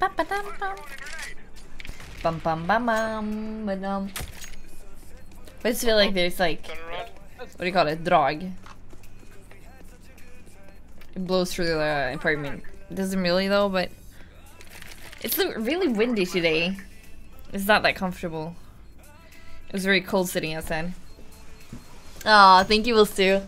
Bum ba dum bum. Bum bum bum bum ba dum. I just feel like there's like, what do you call it? Drag. It blows through the apartment. It doesn't really though, but it's really windy today. It's not that comfortable. It was very cold sitting outside. Aw, thank you, Will Stu.